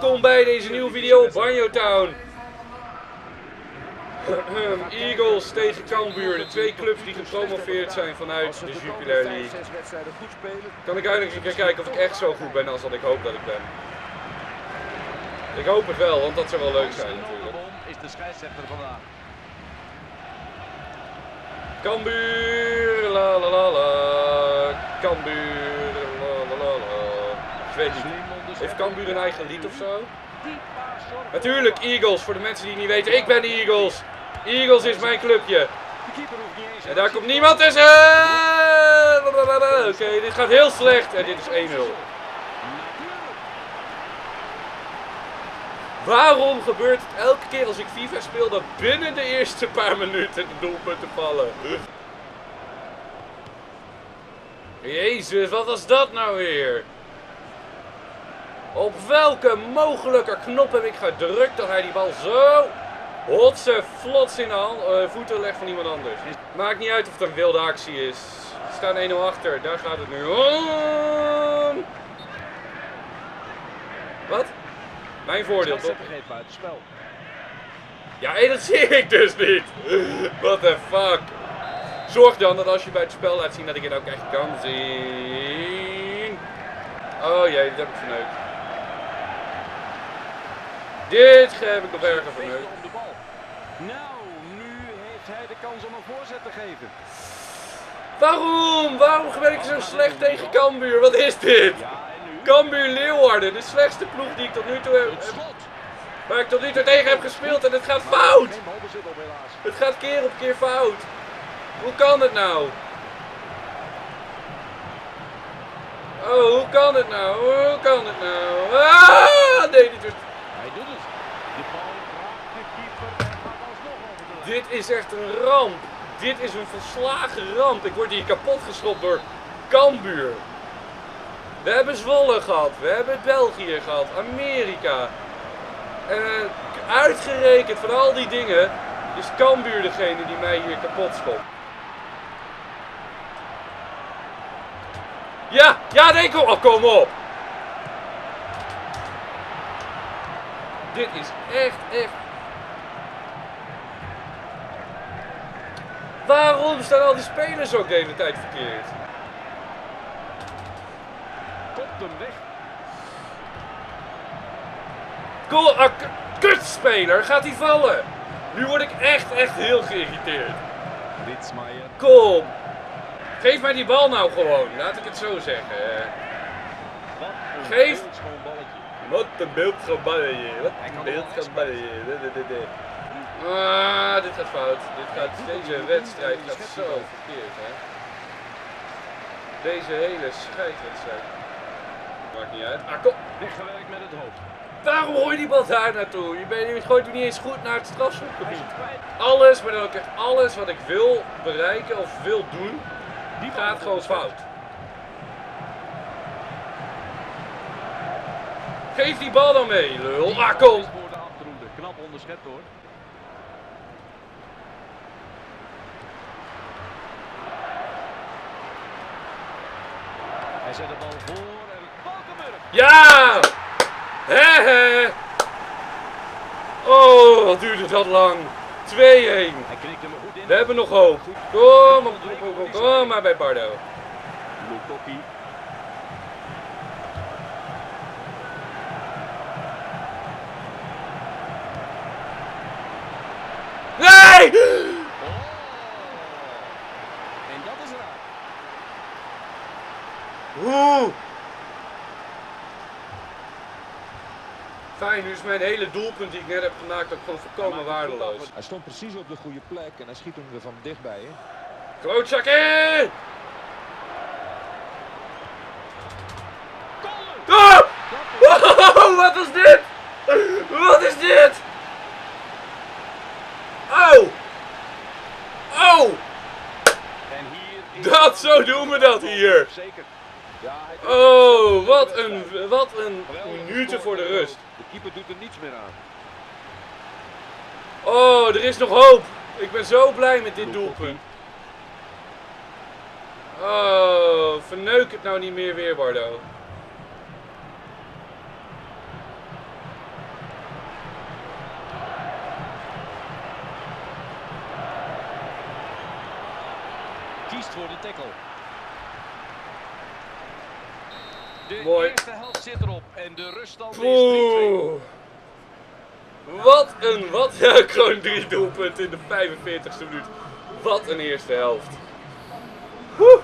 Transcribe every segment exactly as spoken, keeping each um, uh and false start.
welkom bij deze nieuwe video op Banjotown. Eagles tegen Cambuur, de twee clubs die gepromoveerd zijn vanuit de Jupiler League. Kan ik eindelijk eens een keer kijken of ik echt zo goed ben als dat ik hoop dat ik ben. Ik hoop het wel, want dat zou wel leuk zijn natuurlijk. Cambuur, la la la la, Cambuur, la la la la. Ik weet niet, heeft Cambuur een eigen lied of zo? Natuurlijk Eagles, voor de mensen die het niet weten, ik ben de Eagles. Eagles is mijn clubje. En daar komt niemand tussen. Oké, okay, dit gaat heel slecht. En dit is één nul. Waarom gebeurt het elke keer als ik FIFA speel dat binnen de eerste paar minuten de doelpunten vallen? Jezus, wat was dat nou weer? Op welke mogelijke knop heb ik gedrukt dat hij die bal zo hotse flots in de hand, uh, voeten legt van iemand anders? Maakt niet uit of het een wilde actie is. We staan één nul achter, daar gaat het nu om. Wat? Mijn voordeel toch? Ja, hé, dat zie ik dus niet. What the fuck. Zorg dan dat als je bij het spel laat zien dat ik het ook echt kan zien. Oh jee, dit heb ik verneukt. Dit heb ik nog erger verneukt. Nou, nu heeft hij de kans om een voorzet te geven. Waarom? Waarom ben ik zo slecht tegen Cambuur? Wat is dit? Cambuur Leeuwarden, de slechtste ploeg die ik tot nu toe heb, waar ik tot nu toe tegen heb gespeeld en het gaat fout! Het gaat keer op keer fout! Hoe kan het nou? Oh, hoe kan het nou? Hoe kan het nou? Ah, nee, dit doet het. Dit is echt een ramp! Dit is een verslagen ramp! Ik word hier kapot geschopt door Cambuur! We hebben Zwolle gehad, we hebben België gehad, Amerika. En uitgerekend van al die dingen is Cambuur degene die mij hier kapot schopt. Ja, ja, nee, kom op, kom op. Dit is echt, echt. Waarom staan al die spelers ook de hele tijd verkeerd? Weg. Goal, ah, kutspeler, gaat hij vallen? Nu word ik echt, echt heel geïrriteerd. Rietzmeijer. Kom. Geef mij die bal nou gewoon, laat ik het zo zeggen. Geef. Wat een beeldgeballetje. Wat een beeldgeballetje. Ah, dit gaat fout. Dit gaat, deze wedstrijd gaat zo verkeerd, hè. Deze hele scheidwedstrijd. Maakt niet uit. Ah, kom. Weggewerkt met het hoofd. Waarom gooi je die bal daar naartoe? Je, bent, je gooit hem niet eens goed naar het strafschopgebied. Alles, maar dan ook echt alles wat ik wil bereiken of wil doen, die gaat gewoon fout. Geef die bal dan mee, lul. Ah, kom. Knap onderschept, hoor. Hij zet de bal voor. Ja! He he! Oh, wat duurde dat lang. twee een. We hebben nog hoop. Kom, op, kom, kom, kom maar bij Bardo. Nee! En dat is raar. Oeh! Fijn, nu is mijn hele doelpunt die ik net heb gemaakt ook gewoon volkomen waardeloos. Hij stond precies op de goede plek en hij schiet hem er van dichtbij. Hè? Klootzakken! Oh! Oh, wat is dit? Wat is dit? Au! Au! Dat, zo doen we dat hier! Oh, wat een, wat een minuten voor de rust. De keeper doet er niets meer aan. Oh, er is nog hoop. Ik ben zo blij met dit doelpunt. Oh, verneuk het nou niet meer weer, Bardo. kiest voor de tackle. De Mooi. eerste helft zit erop en de ruststand is drie twee. Wat een, wat een, gewoon drie doelpunten in de vijfenveertigste minuut. Wat een eerste helft. Woe.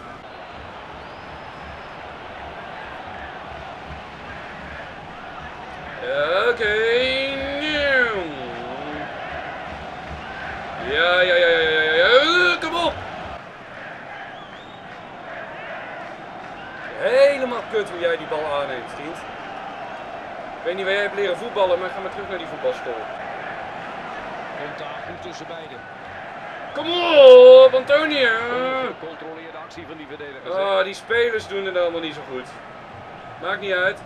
Oké. Okay. Ja, ja, ja, ja, ja, ja, kom op! Helemaal kut hoe jij die bal aanneemt, vriend. Ik weet niet waar jij hebt leren voetballen, maar ga maar terug naar die voetbalschool. Komt daar goed tussen beiden. Kom op, Antonio! Controleer de actie van die verdedigers. Oh, die spelers doen het allemaal niet zo goed. Maakt niet uit.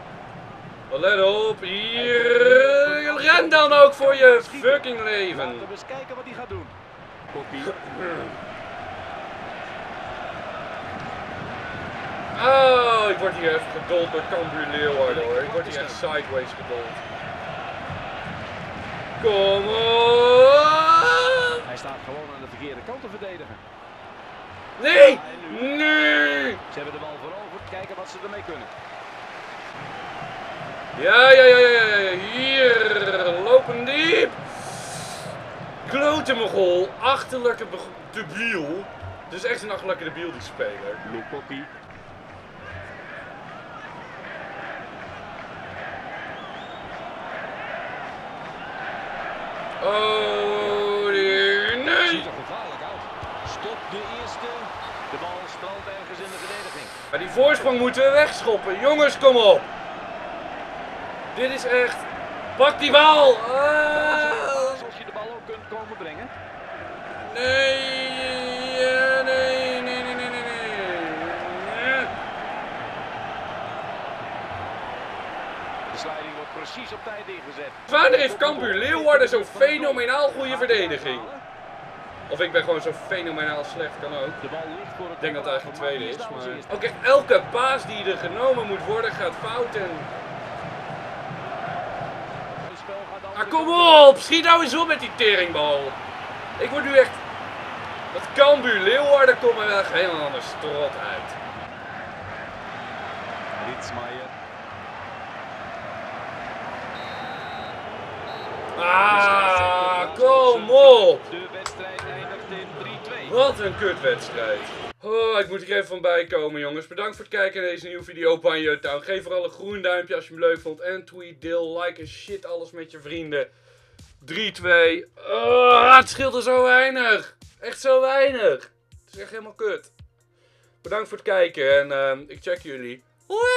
Let op, hier, ren dan ook voor je fucking leven. Laten we eens kijken wat hij gaat doen. Kopie. Oh, ik word hier even gedold door Cambuur Leeuwarden hoor. Ik word hier echt sideways gedold. Kom op! Hij staat gewoon aan de verkeerde kant te verdedigen. Nee! Nee! Ze hebben de bal veroverd, kijken wat ze ermee kunnen. Ja, ja, ja, ja, ja, hier, lopen diep. Klote mogol, achterlijke debiel. Het is echt een achterlijke debiel die speler. Loekoppie. Oh, die, nee. Ziet er gevaarlijk uit. Stop de eerste. De bal strandt ergens in de verdediging. Maar die voorsprong moeten we wegschoppen. Jongens, kom op. Dit is echt. Pak die bal! Zoals je de bal ook kunt komen brengen. Nee, nee, nee, nee, nee, nee, nee. De sliding wordt precies op tijd ingezet. Wanneer heeft Cambuur Leeuwarden zo'n fenomenaal goede verdediging? Of ik ben gewoon zo fenomenaal slecht, kan ook. Ik denk dat het eigenlijk tweede is. Maar... Oké, elke paas die er genomen moet worden gaat fout en. Ah, kom op! Schiet nou eens op met die teringbal. Ik word nu echt... Dat Cambuur Leeuwarden komt er echt helemaal anders strot uit. Rietzmeijer. Ah, kom op! De wedstrijd eindigt in drie twee. Wat een kutwedstrijd. Oh, ik moet er even van bij komen, jongens. Bedankt voor het kijken naar deze nieuwe video op Banjotown. Geef vooral een groen duimpje als je hem leuk vond. En tweet, deel, like en shit alles met je vrienden. drie twee. Oh, het scheelt er zo weinig. Echt zo weinig. Het is echt helemaal kut. Bedankt voor het kijken en uh, ik check jullie. Hoi!